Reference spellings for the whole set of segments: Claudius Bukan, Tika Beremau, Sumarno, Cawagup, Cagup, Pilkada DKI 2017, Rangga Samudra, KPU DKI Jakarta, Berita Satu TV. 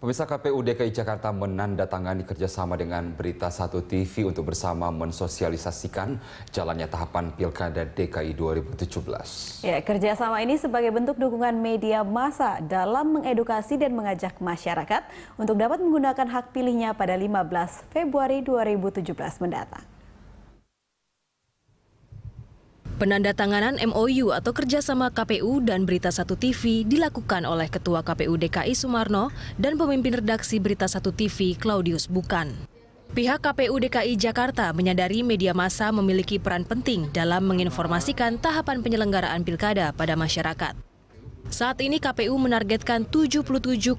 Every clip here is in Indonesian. Pemirsa, KPU DKI Jakarta menandatangani kerjasama dengan Berita Satu TV untuk bersama mensosialisasikan jalannya tahapan Pilkada DKI 2017. Ya, kerjasama ini sebagai bentuk dukungan media massa dalam mengedukasi dan mengajak masyarakat untuk dapat menggunakan hak pilihnya pada 15 Februari 2017 mendatang. Penandatanganan MOU atau kerjasama KPU dan Berita Satu TV dilakukan oleh Ketua KPU DKI Sumarno dan pemimpin redaksi Berita Satu TV Claudius Bukan. Pihak KPU DKI Jakarta menyadari media massa memiliki peran penting dalam menginformasikan tahapan penyelenggaraan pilkada pada masyarakat. Saat ini KPU menargetkan 77,5%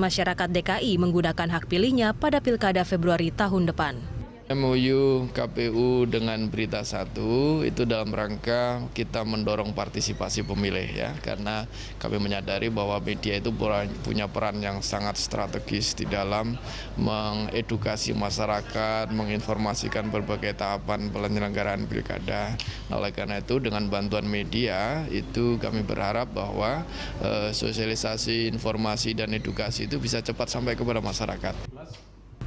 masyarakat DKI menggunakan hak pilihnya pada pilkada Februari tahun depan. MOU KPU dengan Berita Satu itu dalam rangka kita mendorong partisipasi pemilih, ya, karena kami menyadari bahwa media itu punya peran yang sangat strategis di dalam mengedukasi masyarakat, menginformasikan berbagai tahapan penyelenggaraan pilkada. Oleh karena itu, dengan bantuan media itu kami berharap bahwa sosialisasi informasi dan edukasi itu bisa cepat sampai kepada masyarakat.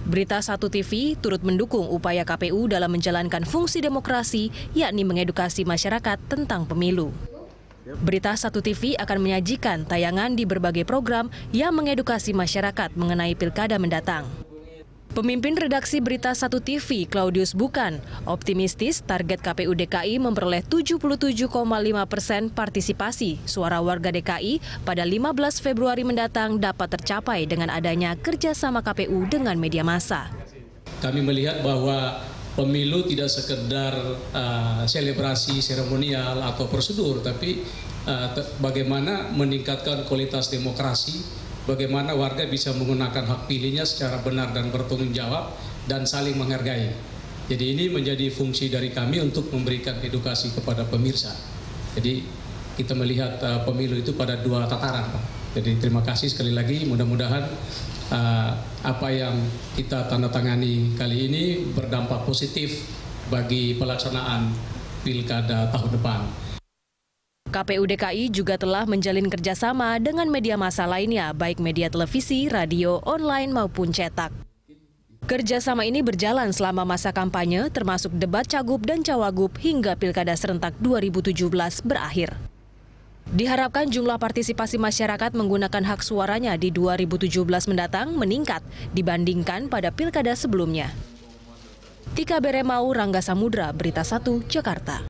Berita Satu TV turut mendukung upaya KPU dalam menjalankan fungsi demokrasi, yakni mengedukasi masyarakat tentang pemilu. Berita Satu TV akan menyajikan tayangan di berbagai program yang mengedukasi masyarakat mengenai pilkada mendatang. Pemimpin redaksi Berita Satu TV, Claudius Bukan, optimistis target KPU DKI memperoleh 77,5% partisipasi suara warga DKI pada 15 Februari mendatang dapat tercapai dengan adanya kerjasama KPU dengan media massa. Kami melihat bahwa pemilu tidak sekedar selebrasi seremonial atau prosedur, tapi bagaimana meningkatkan kualitas demokrasi, bagaimana warga bisa menggunakan hak pilihnya secara benar dan bertanggung jawab dan saling menghargai. Jadi ini menjadi fungsi dari kami untuk memberikan edukasi kepada pemirsa. Jadi kita melihat pemilu itu pada dua tataran, Pak. Jadi terima kasih sekali lagi, mudah-mudahan apa yang kita tanda tangani kali ini berdampak positif bagi pelaksanaan pilkada tahun depan. KPU DKI juga telah menjalin kerjasama dengan media massa lainnya, baik media televisi, radio, online maupun cetak. Kerjasama ini berjalan selama masa kampanye, termasuk debat Cagup dan Cawagup hingga Pilkada Serentak 2017 berakhir. Diharapkan jumlah partisipasi masyarakat menggunakan hak suaranya di 2017 mendatang meningkat dibandingkan pada pilkada sebelumnya. Tika Beremau, Rangga Samudra, Berita Satu, Jakarta.